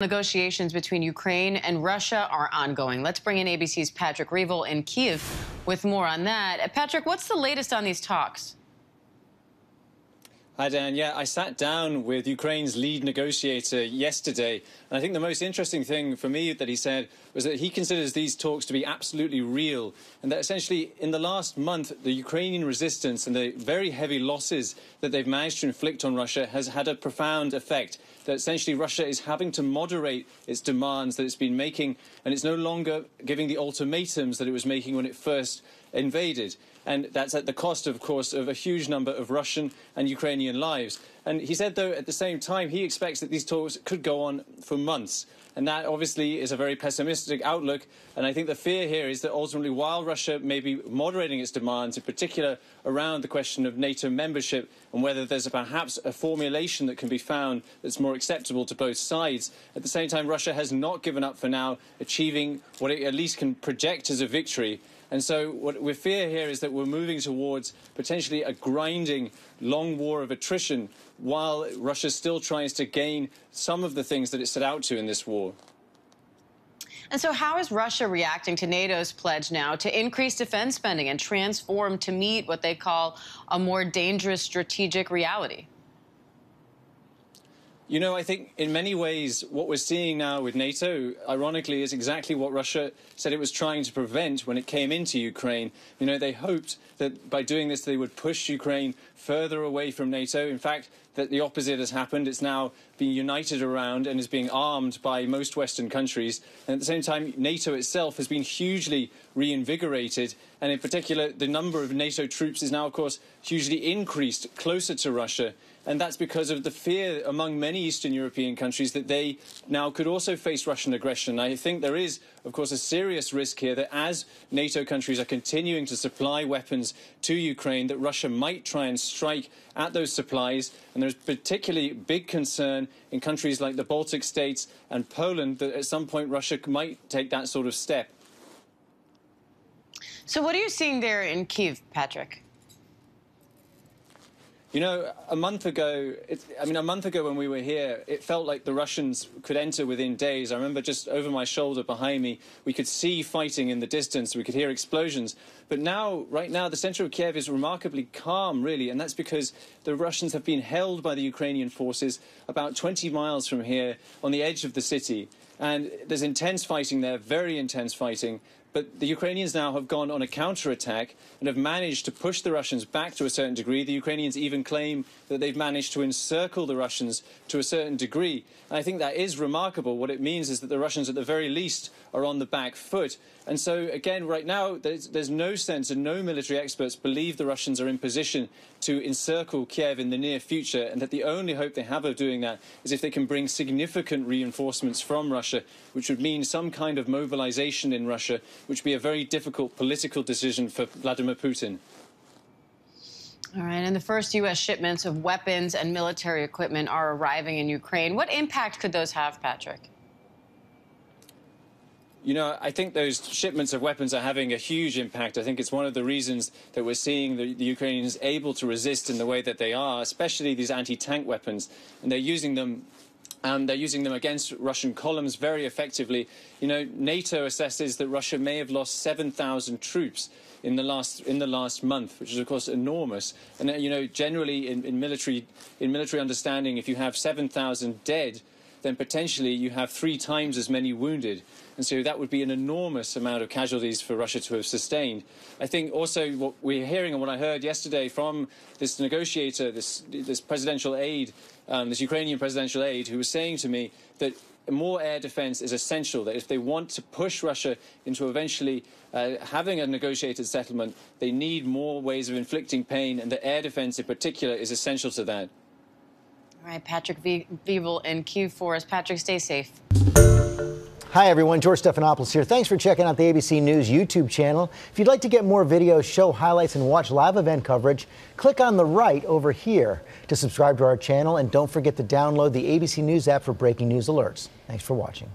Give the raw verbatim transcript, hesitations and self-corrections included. Negotiations between Ukraine and Russia are ongoing. Let's bring in A B C's Patrick Reville in Kyiv with more on that. Patrick, what's the latest on these talks? Hi, Dan. Yeah, I sat down with Ukraine's lead negotiator yesterday, and I think the most interesting thing for me that he said was that he considers these talks to be absolutely real, and that essentially in the last month, the Ukrainian resistance and the very heavy losses that they've managed to inflict on Russia has had a profound effect, that essentially Russia is having to moderate its demands that it's been making, and it's no longer giving the ultimatums that it was making when it first invaded. And that's at the cost, of course, of a huge number of Russian and Ukrainian lives. And he said, though, at the same time, he expects that these talks could go on for months. And that obviously is a very pessimistic outlook. And I think the fear here is that ultimately, while Russia may be moderating its demands, in particular around the question of NATO membership and whether there's a, perhaps a formulation that can be found that's more acceptable to both sides, at the same time, Russia has not given up for now achieving what it at least can project as a victory. And so what we fear here is that we're moving towards potentially a grinding, long war of attrition, while Russia still tries to gain some of the things that it set out to in this war. And so how is Russia reacting to NATO's pledge now to increase defense spending and transform to meet what they call a more dangerous strategic reality? You know, I think in many ways what we're seeing now with NATO, ironically, is exactly what Russia said it was trying to prevent when it came into Ukraine. You know, they hoped that by doing this they would push Ukraine further away from NATO. In fact, that the opposite has happened. It's now being united around and is being armed by most Western countries. And at the same time, NATO itself has been hugely reinvigorated. And in particular, the number of NATO troops is now, of course, hugely increased closer to Russia. And that's because of the fear among many Eastern European countries that they now could also face Russian aggression. I think there is, of course, a serious risk here that as NATO countries are continuing to supply weapons to Ukraine, that Russia might try and strike at those supplies. And there's particularly big concern in countries like the Baltic states and Poland that at some point Russia might take that sort of step. So what are you seeing there in Kyiv, Patrick? You know, a month ago, it, I mean, a month ago when we were here, it felt like the Russians could enter within days. I remember just over my shoulder behind me, we could see fighting in the distance. We could hear explosions. But now, right now, the center of Kiev is remarkably calm, really. And that's because the Russians have been held by the Ukrainian forces about twenty miles from here on the edge of the city. And there's intense fighting there, very intense fighting. But the Ukrainians now have gone on a counterattack and have managed to push the Russians back to a certain degree. The Ukrainians even claim that they've managed to encircle the Russians to a certain degree. And I think that is remarkable. What it means is that the Russians, at the very least, are on the back foot. And so, again, right now, there's, there's no sense, and no military experts believe the Russians are in position to encircle Kiev in the near future, and that the only hope they have of doing that is if they can bring significant reinforcements from Russia, which would mean some kind of mobilization in Russia, which would be a very difficult political decision for Vladimir Putin. All right, and the first U S shipments of weapons and military equipment are arriving in Ukraine. What impact could those have, Patrick? You know, I think those shipments of weapons are having a huge impact. I think it's one of the reasons that we're seeing the, the Ukrainians able to resist in the way that they are, especially these anti-tank weapons, and they're using them. And they're using them against Russian columns very effectively. You know, NATO assesses that Russia may have lost seven thousand troops in the last in the last month, which is, of course, enormous. And, you know, generally in, in military in military understanding, if you have seven thousand dead, then potentially you have three times as many wounded. And so that would be an enormous amount of casualties for Russia to have sustained. I think also what we're hearing and what I heard yesterday from this negotiator, this, this presidential aide, um, this Ukrainian presidential aide, who was saying to me that more air defense is essential, that if they want to push Russia into eventually uh, having a negotiated settlement, they need more ways of inflicting pain, and the air defense in particular is essential to that. All right, Patrick Reville in Kyiv for us. Patrick, stay safe. Hi, everyone. George Stephanopoulos here. Thanks for checking out the A B C News YouTube channel. If you'd like to get more videos, show highlights, and watch live event coverage, click on the right over here to subscribe to our channel. And don't forget to download the A B C News app for breaking news alerts. Thanks for watching.